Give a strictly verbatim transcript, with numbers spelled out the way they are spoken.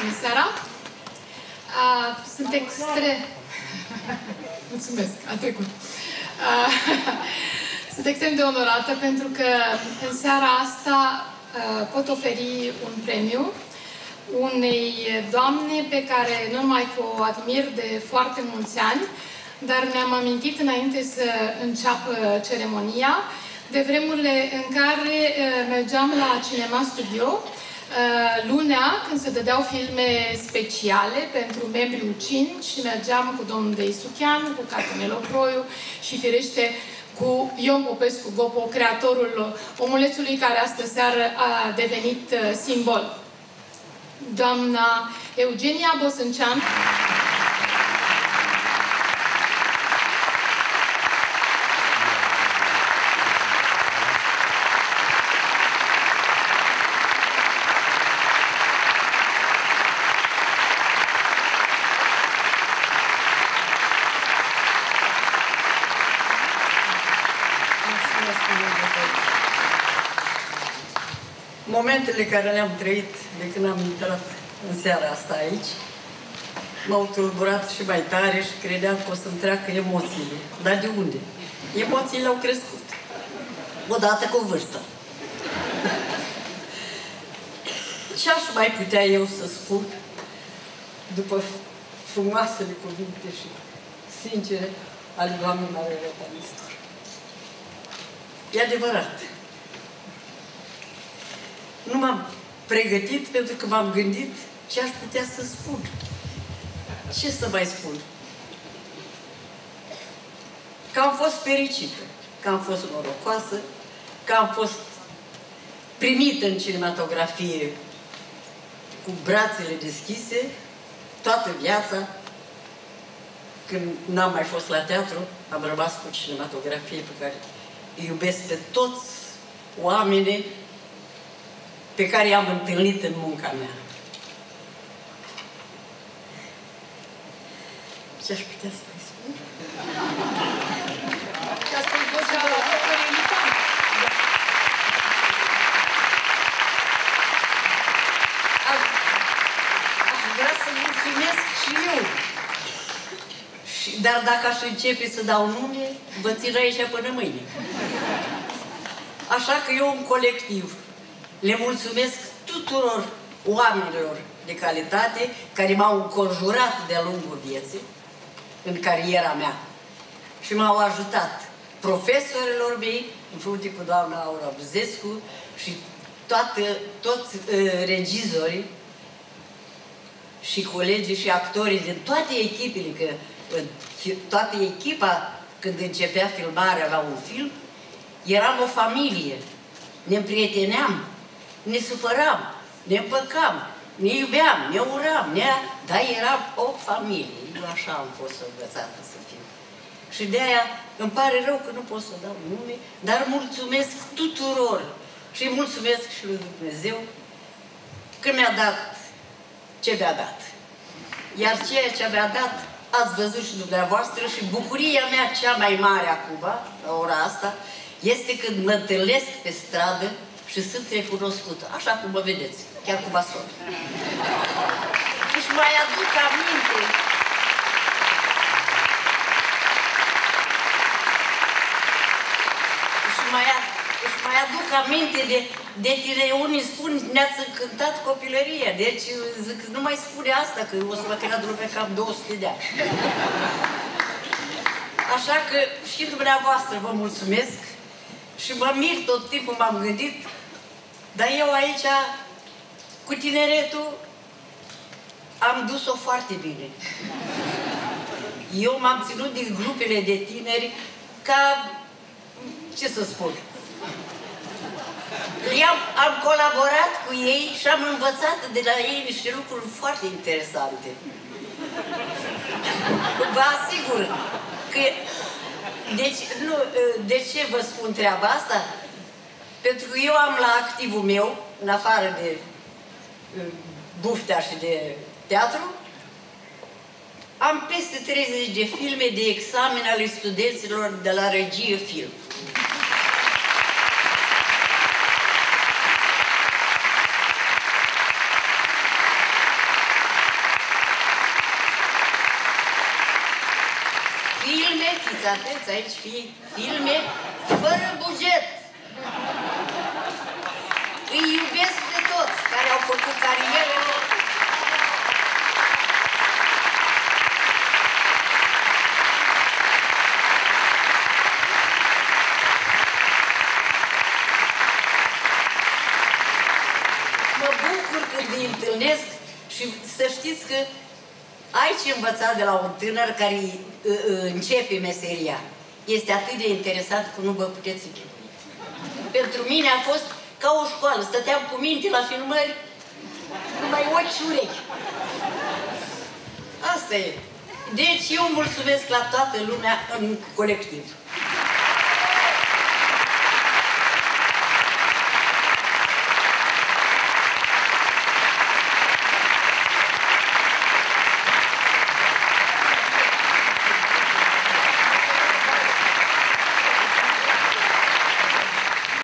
Bună seara! Uh, sunt extrem... Mulțumesc, a trecut. Uh, sunt extrem de onorată pentru că în seara asta uh, pot oferi un premiu unei doamne pe care nu numai că o admir de foarte mulți ani, dar ne-am amintit înainte să înceapă ceremonia de vremurile în care uh, mergeam la Cinema Studio lunea, când se dădeau filme speciale pentru membrii U C I N și mergeam cu domnul Deisuchian, cu Catanel Oproiu și, firește, cu Ion Popescu Gopo, creatorul omulețului care astă seară a devenit simbol. Doamna Eugenia Bosânceanu. Momentele care le-am trăit de când am intrat în seara asta aici m-au tulburat și mai tare și credeam că o să-mi treacă emoțiile. Dar de unde? Emoțiile au crescut. Odată cu vârsta. Ce aș mai putea eu să spun după frumoasele cuvinte și sincere ale doamnei Margareta Nistor? E adevărat. Nu m-am pregătit pentru că m-am gândit ce aș putea să spun. Ce să mai spun? Că am fost fericită, că am fost norocoasă, că am fost primită în cinematografie cu brațele deschise toată viața. Când n-am mai fost la teatru, am rămas cu cinematografie pe care îi iubesc pe toți oamenii pe care i-am întâlnit în munca mea. Ce aș putea să mai spun? Aș vrea să mulțumesc și eu. Și, dar dacă aș începe să dau nume, vă țin aici până mâine. Așa că eu, un colectiv, le mulțumesc tuturor oamenilor de calitate care m-au înconjurat de-a lungul vieții în cariera mea și m-au ajutat profesorilor mei, în frunte cu doamna Aura Buzescu și toată, toți uh, regizorii și colegii și actorii din toate echipele, că uh, toată echipa, când începea filmarea la un film, eram o familie. Ne împrieteneam, ne supăram, ne împăcam, ne iubeam, ne uram, ne... dar eram o familie. Eu așa am fost învățată să fiu. Și de-aia îmi pare rău că nu pot să dau nume, dar mulțumesc tuturor și mulțumesc și lui Dumnezeu că mi-a dat ce mi-a dat. Iar ceea ce mi-a dat ați văzut și dumneavoastră și bucuria mea cea mai mare acum, la ora asta, este când mă întâlnesc pe stradă și sunt recunoscută, așa cum mă vedeți, chiar cu basol. Își mai aduc aminte. Își mai, își mai aduc aminte de, de tine. Unii spun, ne-ați încântat copilăria. Deci, zic, nu mai spune asta, că o să mă creadă lumea că am două sute de ani. Așa că și dumneavoastră vă mulțumesc. Și mă mir tot timpul, m-am gândit, dar eu aici, cu tineretul, am dus-o foarte bine. Eu m-am ținut din grupele de tineri ca, ce să spun, -am, am colaborat cu ei și am învățat de la ei niște lucruri foarte interesante. Vă asigur că... Deci, nu, de ce vă spun treaba asta? Pentru că eu am la activul meu, în afară de buftea și de teatru, am peste treizeci de filme de examen ale studenților de la regie film. Fiți atenți, aici fi filme fără buget. Îi iubesc pe toți care au făcut carieră. Mă bucur când îi întâlnesc și să știți că ai ce învăța de la un tânăr care începe meseria. Este atât de interesant că nu vă puteți închipui. Pentru mine a fost ca o școală. Stăteam cu minte la filmări, numai ochi și urechi. Asta e. Deci eu mulțumesc la toată lumea în colectiv.